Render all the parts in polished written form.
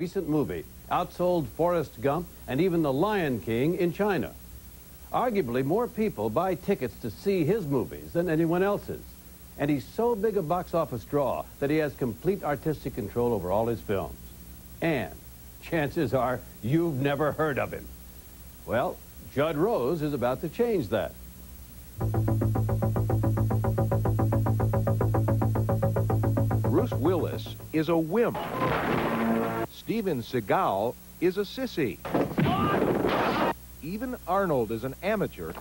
Recent movie outsold Forrest Gump and even The Lion King in China. Arguably, more people buy tickets to see his movies than anyone else's. And he's so big a box office draw that he has complete artistic control over all his films. And chances are you've never heard of him. Well, Judd Rose is about to change that. Bruce Willis is a wimp. Steven Seagal is a sissy. Even Arnold is an amateur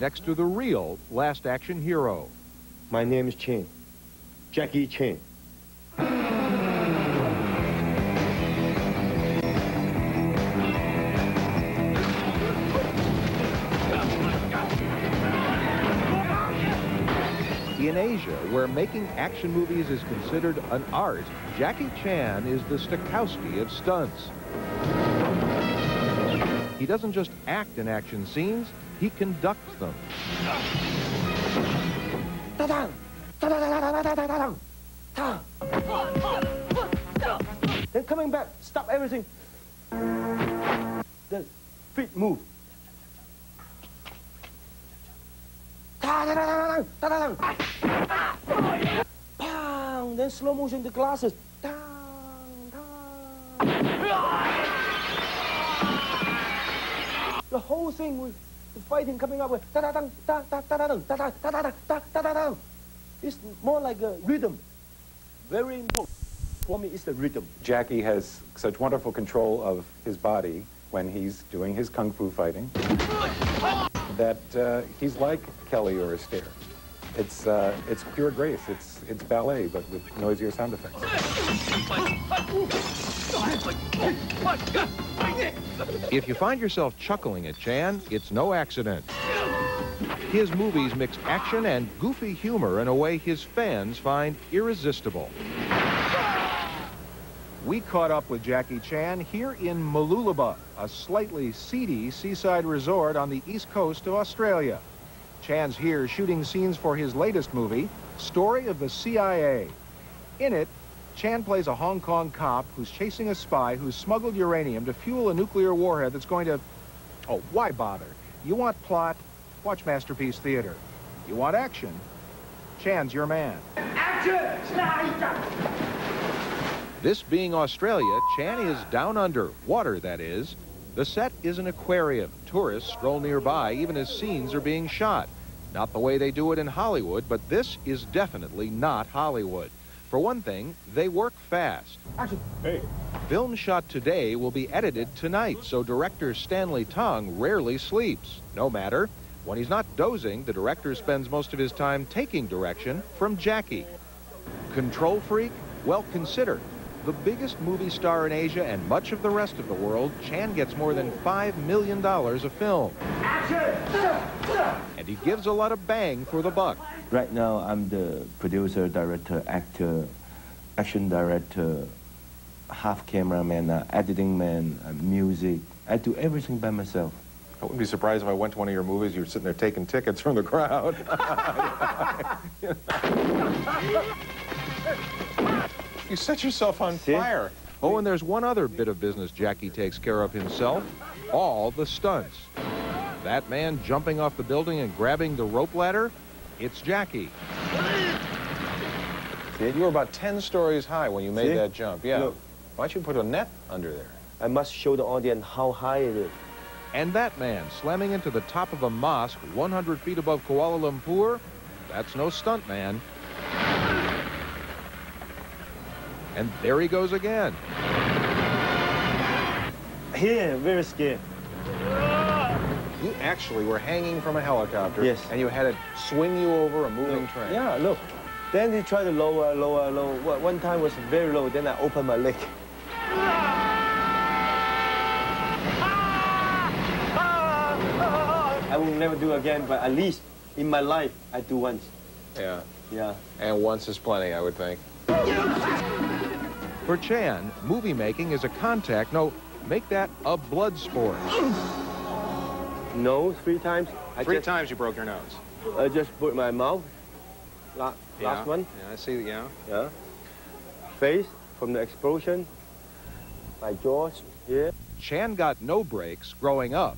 next to the real last action hero. My name is Chan, Jackie Chan. In Asia, where making action movies is considered an art, Jackie Chan is the Stokowski of stunts. He doesn't just act in action scenes, he conducts them. Then coming back, stop everything. Then feet move. Pound, then slow motion the glasses. The whole thing with the fighting coming up with it's more like a rhythm. Very important for me is the rhythm. Jackie has such wonderful control of his body when he's doing his kung fu fighting that he's like Kelly or Astaire. It's pure grace. It's ballet, but with noisier sound effects. If you find yourself chuckling at Chan, it's no accident. His movies mix action and goofy humor in a way his fans find irresistible. We caught up with Jackie Chan here in Mooloolaba, a slightly seedy seaside resort on the east coast of Australia. Chan's here shooting scenes for his latest movie, Story of the CIA. In it, Chan plays a Hong Kong cop who's chasing a spy who's smuggled uranium to fuel a nuclear warhead that's going to... Oh, why bother? You want plot? Watch Masterpiece Theater. You want action? Chan's your man. Action! This being Australia, Chan is down under, water that is. The set is an aquarium. Tourists stroll nearby even as scenes are being shot. Not the way they do it in Hollywood, but this is definitely not Hollywood. For one thing, they work fast. Action. Hey. Film shot today will be edited tonight, so director Stanley Tong rarely sleeps. No matter. When he's not dozing, the director spends most of his time taking direction from Jackie. Control freak? Well, consider. The biggest movie star in Asia and much of the rest of the world, Chan gets more than $5 million a film. Action! And he gives a lot of bang for the buck. Right now, I'm the producer, director, actor, action director, half cameraman, editing man, music. I do everything by myself. I wouldn't be surprised if I went to one of your movies, you were sitting there taking tickets from the crowd. You set yourself on fire. Oh, and there's one other bit of business Jackie takes care of himself, all the stunts. That man jumping off the building and grabbing the rope ladder, it's Jackie. See, you were about 10 stories high when you made that jump. Yeah. Look. Why don't you put a net under there? I must show the audience how high it is. And that man slamming into the top of a mosque 100 feet above Kuala Lumpur, that's no stunt man. And there he goes again. Yeah, very scared. You actually were hanging from a helicopter. Yes. And you had it swing you over a moving train. Yeah, look. Then he tried to lower. One time was very low, then I opened my leg. I will never do again, but at least in my life, I do once. Yeah. Yeah. And once is plenty, I would think. For Chan, movie making is a contact, no, make that a blood sport. No, three times. Three times you broke your nose. I just put my mouth. Last one. Yeah, I see, yeah. Yeah. Face from the explosion. By George, yeah. Chan got no breaks growing up.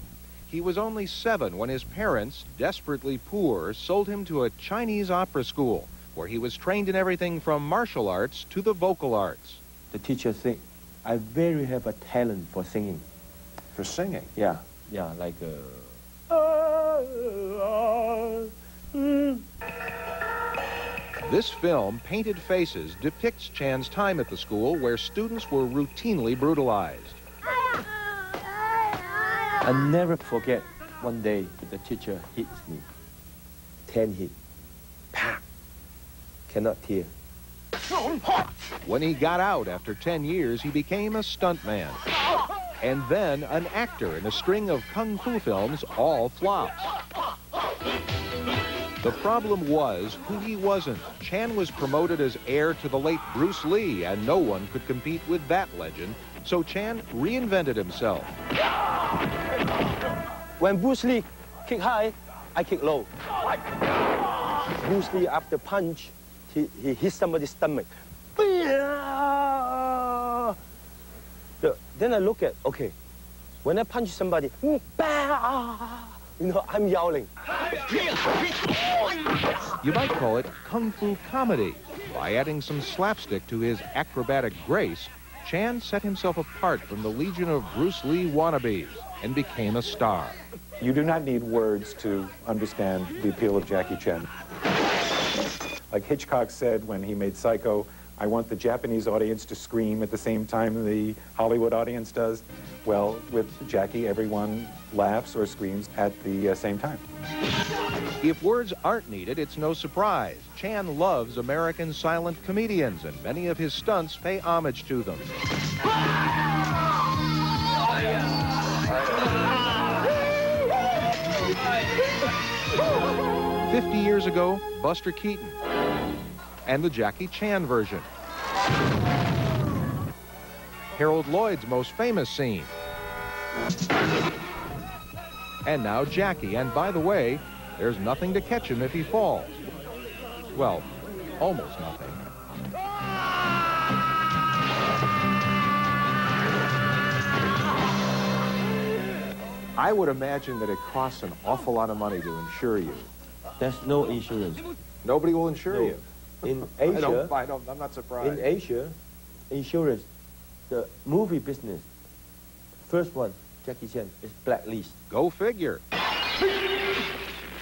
He was only 7 when his parents, desperately poor, sold him to a Chinese opera school, where he was trained in everything from martial arts to the vocal arts. The teacher said, I very have a talent for singing. For singing? Yeah, yeah, like This film, Painted Faces, depicts Chan's time at the school where students were routinely brutalized. I never forget one day the teacher hits me. 10 hits. Pah! Cannot tear. When he got out after 10 years, he became a stuntman. And then an actor in a string of kung fu films, all flops. The problem was who he wasn't. Chan was promoted as heir to the late Bruce Lee, and no one could compete with that legend, so Chan reinvented himself. When Bruce Lee kick high, I kick low. Bruce Lee, after punch, he hit somebody's stomach. Then I look at, okay, when I punch somebody, you know, I'm yowling. You might call it kung fu comedy. By adding some slapstick to his acrobatic grace, Chan set himself apart from the legion of Bruce Lee wannabes and became a star. You do not need words to understand the appeal of Jackie Chan. Like Hitchcock said when he made Psycho, I want the Japanese audience to scream at the same time the Hollywood audience does. Well, with Jackie, everyone laughs or screams at the same time. If words aren't needed, it's no surprise. Chan loves American silent comedians, and many of his stunts pay homage to them. Right. 50 years ago, Buster Keaton and the Jackie Chan version. Harold Lloyd's most famous scene. And now Jackie, and by the way, there's nothing to catch him if he falls. Well, almost nothing. I would imagine that it costs an awful lot of money to insure you. There's no insurance. Nobody will insure you. In Asia, I'm not surprised. In Asia, insurance, the movie business, first one, Jackie Chan, is blacklist. Go figure.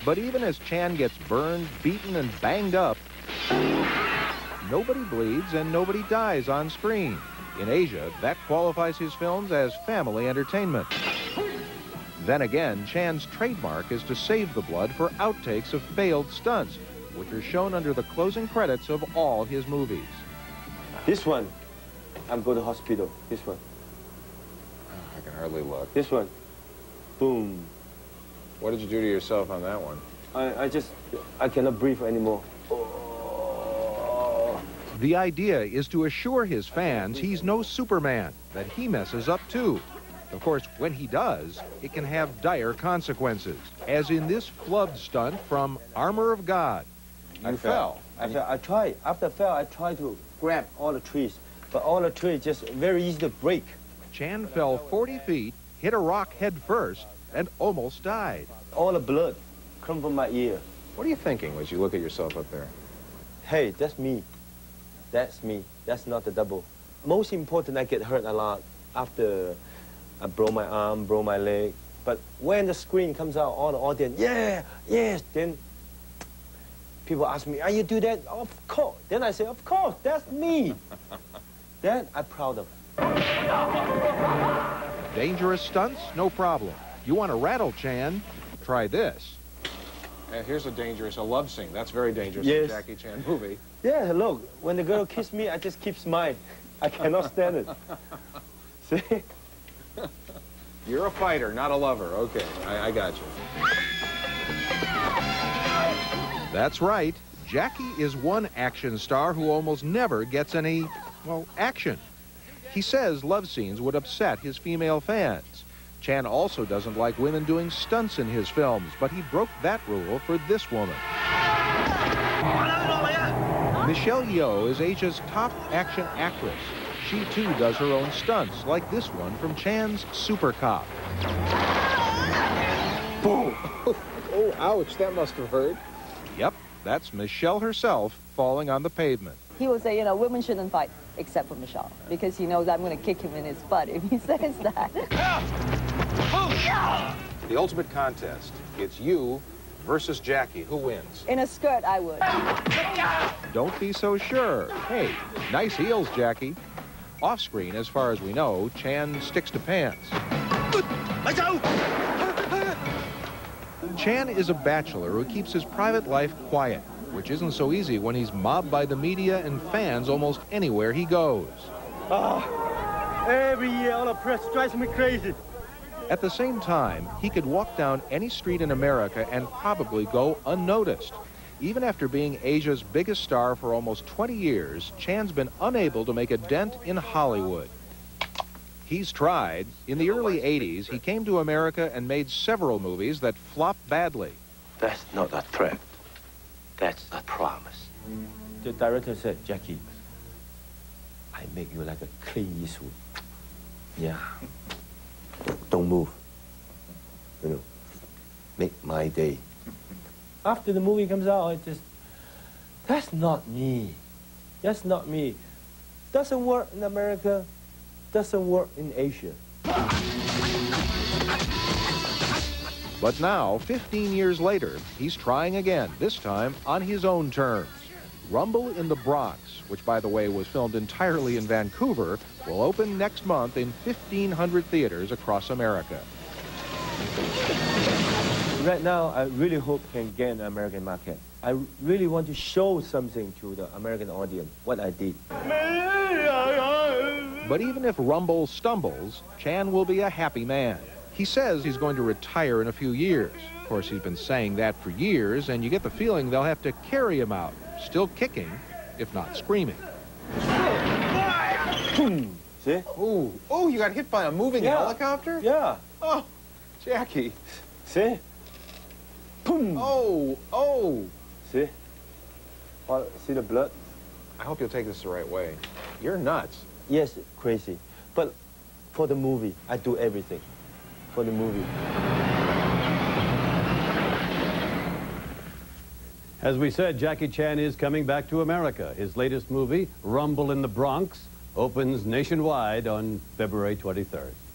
But even as Chan gets burned, beaten, and banged up, nobody bleeds and nobody dies on screen. In Asia, that qualifies his films as family entertainment. Then again, Chan's trademark is to save the blood for outtakes of failed stunts, which are shown under the closing credits of all his movies. This one, I'm going to hospital. This one. I can hardly look. This one. Boom. What did you do to yourself on that one? I cannot breathe anymore. Oh. The idea is to assure his fans he's no Superman, that he messes up too. Of course, when he does, it can have dire consequences, as in this flubbed stunt from Armor of God. I fell. After I fell, I tried to grab all the trees, but all the trees just very easy to break. Chan fell 40 feet, hit a rock head first, and almost died. All the blood come from my ear. What are you thinking as you look at yourself up there? Hey, that's me. That's me. That's not the double. Most important, I get hurt a lot after I broke my arm, broke my leg. But when the screen comes out, all the audience, yeah, yes, then people ask me, are you do that? Of course. Then I say, of course, that's me. Then I'm proud of it. Dangerous stunts? No problem. You want to rattle Chan? Try this. Here's a love scene. That's very dangerous in a Jackie Chan movie. Yeah, look, when the girl kissed me, I just keep smiling. I cannot stand it. See? You're a fighter, not a lover. Okay, I got you. That's right. Jackie is one action star who almost never gets any, well, action. He says love scenes would upset his female fans. Chan also doesn't like women doing stunts in his films, but he broke that rule for this woman. Michelle Yeoh is Asia's top action actress. she too does her own stunts, like this one from Chan's Super Cop. Boom! Oh, ouch, that must have hurt. Yep, that's Michelle herself falling on the pavement. He will say, you know, women shouldn't fight except for Michelle, because he knows I'm going to kick him in his butt if he says that. The ultimate contest, it's you versus Jackie. Who wins? In a skirt, I would. Don't be so sure. Hey, nice heels, Jackie. Off screen, as far as we know, Chan sticks to pants. Chan is a bachelor who keeps his private life quiet, which isn't so easy when he's mobbed by the media and fans almost anywhere he goes. Oh, every year all the press drives me crazy. At the same time, he could walk down any street in America and probably go unnoticed. Even after being Asia's biggest star for almost 20 years, Chan's been unable to make a dent in Hollywood. He's tried. In the early 80s, he came to America and made several movies that flopped badly. That's not a threat. That's a promise. The director said, Jackie, I make you like a Clint Eastwood. Yeah. Don't move, you know, make my day. After the movie comes out, I just, that's not me. That's not me. Doesn't work in America, doesn't work in Asia. But now, 15 years later, he's trying again, this time on his own terms. Rumble in the Bronx, which, by the way, was filmed entirely in Vancouver, will open next month in 1,500 theaters across America. Right now, I really hope can gain the American market. I really want to show something to the American audience, what I did. But even if Rumble stumbles, Chan will be a happy man. He says he's going to retire in a few years. Of course, he's been saying that for years, and you get the feeling they'll have to carry him out, still kicking, if not screaming. See? Ooh. Oh, you got hit by a moving helicopter? Yeah. Oh, Jackie. See? Boom. Oh, oh. See? Oh, see the blood? I hope you'll take this the right way. You're nuts. Yes, crazy. But for the movie, I do everything. For the movie. As we said, Jackie Chan is coming back to America. His latest movie, Rumble in the Bronx, opens nationwide on February 23rd.